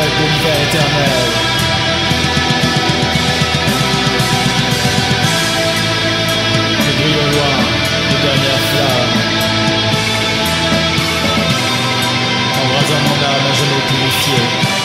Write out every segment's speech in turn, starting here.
algún védelmed. Que brille au loin de dernière flamme, embrasant mon âme à genoux purifiée.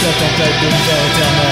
Soit en tête de l'hiver éternel.